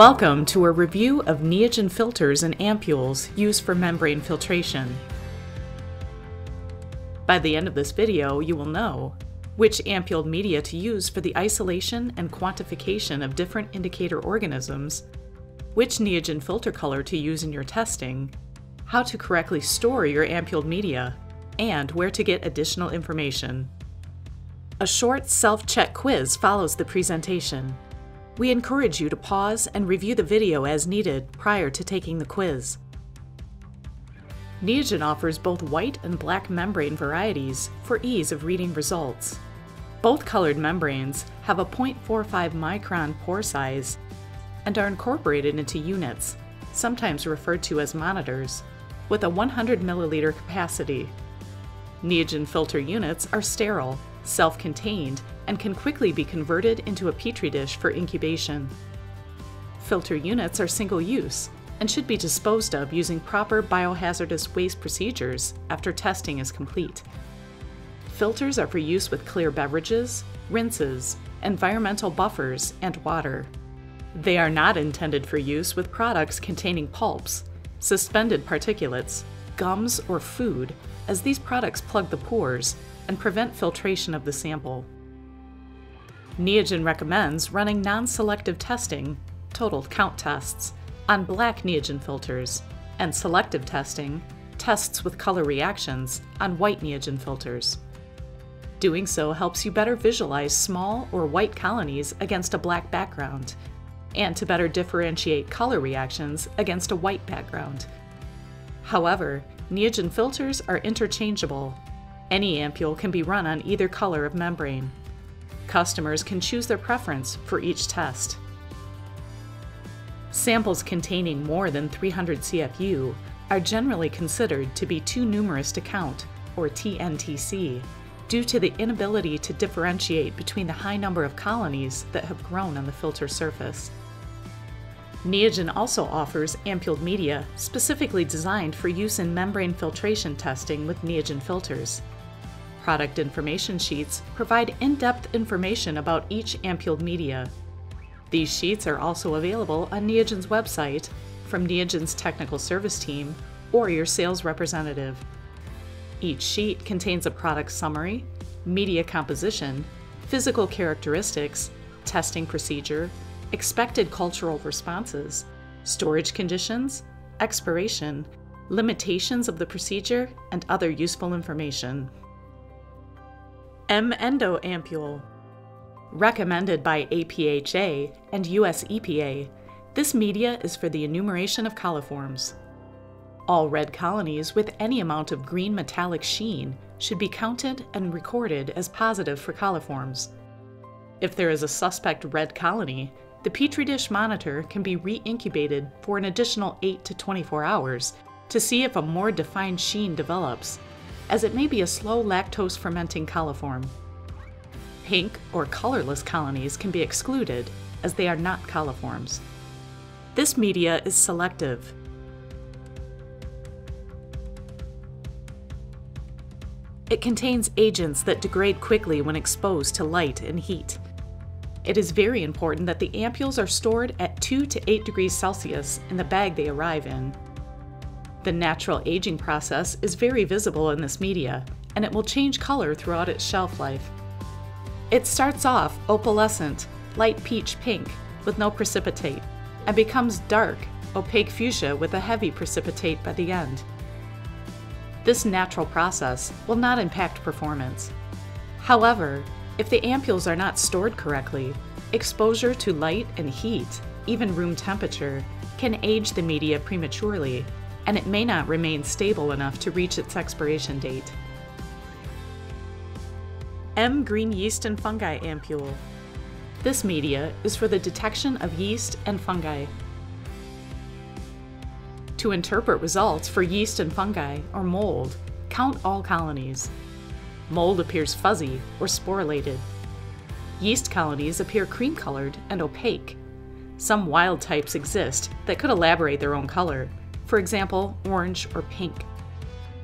Welcome to a review of Neogen filters and ampules used for membrane filtration. By the end of this video, you will know which ampule media to use for the isolation and quantification of different indicator organisms, which Neogen filter color to use in your testing, how to correctly store your ampule media, and where to get additional information. A short self-check quiz follows the presentation. We encourage you to pause and review the video as needed prior to taking the quiz. Neogen offers both white and black membrane varieties for ease of reading results. Both colored membranes have a 0.45 micron pore size and are incorporated into units, sometimes referred to as monitors, with a 100 milliliter capacity. Neogen filter units are sterile, self-contained, and can quickly be converted into a petri dish for incubation. Filter units are single-use and should be disposed of using proper biohazardous waste procedures after testing is complete. Filters are for use with clear beverages, rinses, environmental buffers, and water. They are not intended for use with products containing pulps, suspended particulates, gums, or food, as these products plug the pores and prevent filtration of the sample. Neogen recommends running non-selective testing, total count tests, on black Neogen filters, and selective testing, tests with color reactions, on white Neogen filters. Doing so helps you better visualize small or white colonies against a black background, and to better differentiate color reactions against a white background. However, Neogen filters are interchangeable. Any ampule can be run on either color of membrane. Customers can choose their preference for each test. Samples containing more than 300 CFU are generally considered to be too numerous to count, or TNTC, due to the inability to differentiate between the high number of colonies that have grown on the filter surface. Neogen also offers ampuled media specifically designed for use in membrane filtration testing with Neogen filters. Product information sheets provide in-depth information about each ampuled media. These sheets are also available on Neogen's website, from Neogen's technical service team, or your sales representative. Each sheet contains a product summary, media composition, physical characteristics, testing procedure, expected cultural responses, storage conditions, expiration, limitations of the procedure, and other useful information. M-Endo ampule. Recommended by APHA and US EPA, this media is for the enumeration of coliforms. All red colonies with any amount of green metallic sheen should be counted and recorded as positive for coliforms. If there is a suspect red colony, the petri dish monitor can be re-incubated for an additional 8 to 24 hours to see if a more defined sheen develops, as it may be a slow lactose fermenting coliform. Pink or colorless colonies can be excluded, as they are not coliforms. This media is selective. It contains agents that degrade quickly when exposed to light and heat. It is very important that the ampules are stored at 2 to 8 degrees Celsius in the bag they arrive in. The natural aging process is very visible in this media, and it will change color throughout its shelf life. It starts off opalescent, light peach pink, with no precipitate, and becomes dark, opaque fuchsia with a heavy precipitate by the end. This natural process will not impact performance. However, if the ampules are not stored correctly, exposure to light and heat, even room temperature, can age the media prematurely, and it may not remain stable enough to reach its expiration date. M Green Yeast and Fungi ampule. This media is for the detection of yeast and fungi. To interpret results for yeast and fungi, or mold, count all colonies. Mold appears fuzzy or sporulated. Yeast colonies appear cream-colored and opaque. Some wild types exist that could elaborate their own color, for example, orange or pink.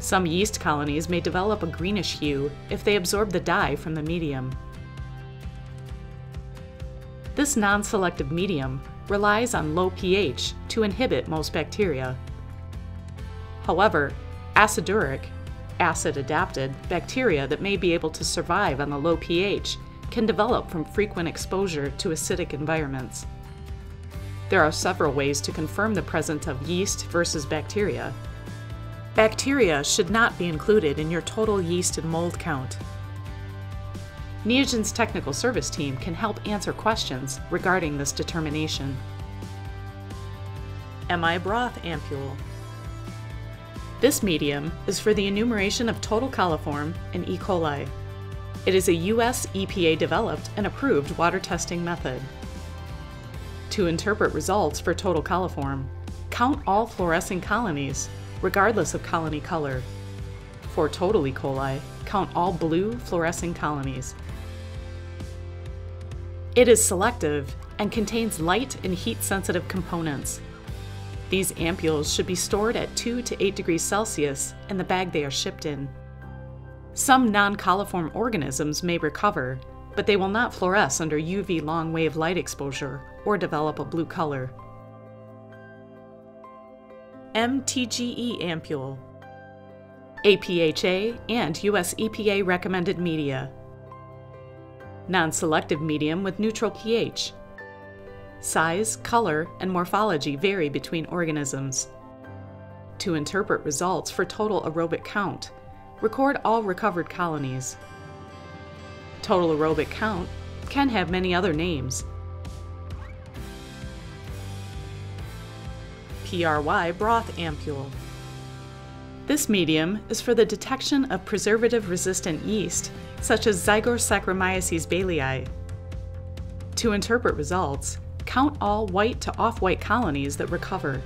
Some yeast colonies may develop a greenish hue if they absorb the dye from the medium. This non-selective medium relies on low pH to inhibit most bacteria. However, aciduric, acid-adapted bacteria that may be able to survive on the low pH can develop from frequent exposure to acidic environments. There are several ways to confirm the presence of yeast versus bacteria. Bacteria should not be included in your total yeast and mold count. Neogen's technical service team can help answer questions regarding this determination. MI broth ampule. This medium is for the enumeration of total coliform and E. coli. It is a U.S. EPA developed and approved water testing method. To interpret results for total coliform, count all fluorescing colonies, regardless of colony color. For total E. coli, count all blue fluorescing colonies. It is selective and contains light and heat-sensitive components. These ampules should be stored at 2 to 8 degrees Celsius in the bag they are shipped in. Some non-coliform organisms may recover, but they will not fluoresce under UV long-wave light exposure or develop a blue color. MTGE ampule. APHA and US EPA recommended media. Non-selective medium with neutral pH. Size, color, and morphology vary between organisms. To interpret results for total aerobic count, record all recovered colonies. Total aerobic count can have many other names. PRY broth ampule. This medium is for the detection of preservative-resistant yeast, such as Zygosaccharomyces bailii. To interpret results, count all white to off-white colonies that recover.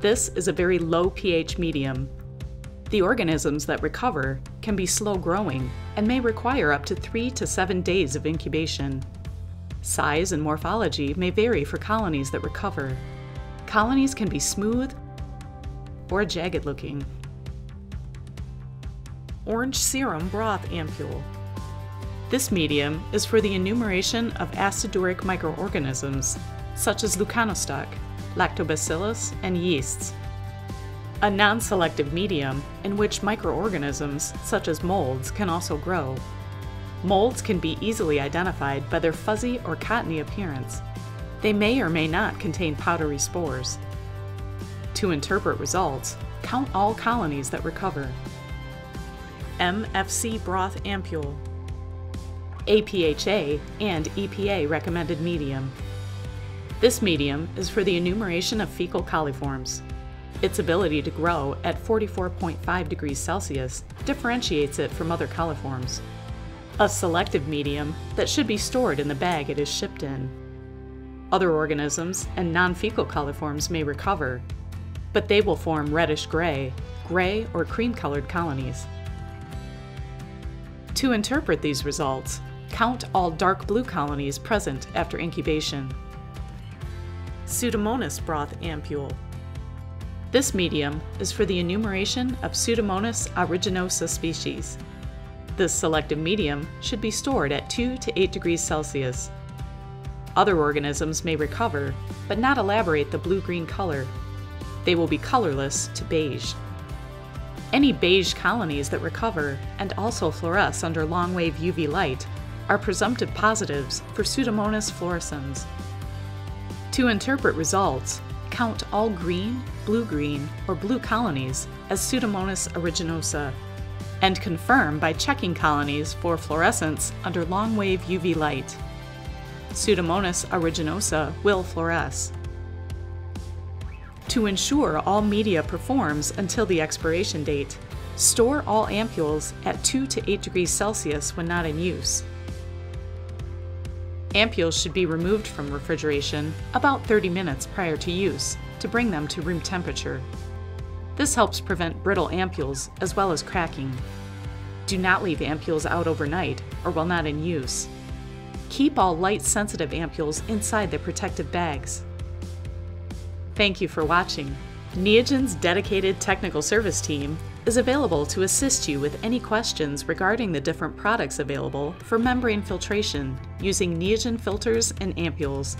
This is a very low pH medium. The organisms that recover can be slow-growing and may require up to 3 to 7 days of incubation. Size and morphology may vary for colonies that recover. Colonies can be smooth or jagged-looking. Orange Serum Broth ampule. This medium is for the enumeration of aciduric microorganisms, such as Leuconostoc, Lactobacillus, and yeasts. A non-selective medium in which microorganisms, such as molds, can also grow. Molds can be easily identified by their fuzzy or cottony appearance. They may or may not contain powdery spores. To interpret results, count all colonies that recover. MFC broth ampule. APHA and EPA recommended medium. This medium is for the enumeration of fecal coliforms. Its ability to grow at 44.5 degrees Celsius differentiates it from other coliforms. A selective medium that should be stored in the bag it is shipped in. Other organisms and non-fecal coliforms may recover, but they will form reddish-gray, gray or cream-colored colonies. To interpret these results, count all dark blue colonies present after incubation. Pseudomonas broth ampule. This medium is for the enumeration of Pseudomonas aeruginosa species. This selective medium should be stored at 2 to 8 degrees Celsius. Other organisms may recover, but not elaborate the blue-green color. They will be colorless to beige. Any beige colonies that recover and also fluoresce under long-wave UV light are presumptive positives for Pseudomonas fluorescens. To interpret results, count all green, blue-green, or blue colonies as Pseudomonas aeruginosa, and confirm by checking colonies for fluorescence under long-wave UV light. Pseudomonas aeruginosa will fluoresce. To ensure all media performs until the expiration date, store all ampules at 2 to 8 degrees Celsius when not in use. Ampules should be removed from refrigeration about 30 minutes prior to use to bring them to room temperature. This helps prevent brittle ampules as well as cracking. Do not leave ampules out overnight or while not in use. Keep all light-sensitive ampules inside their protective bags. Thank you for watching. Neogen's dedicated technical service team is available to assist you with any questions regarding the different products available for membrane filtration using Neogen filters and ampules.